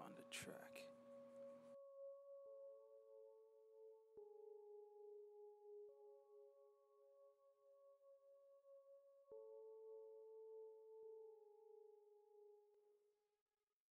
on the track.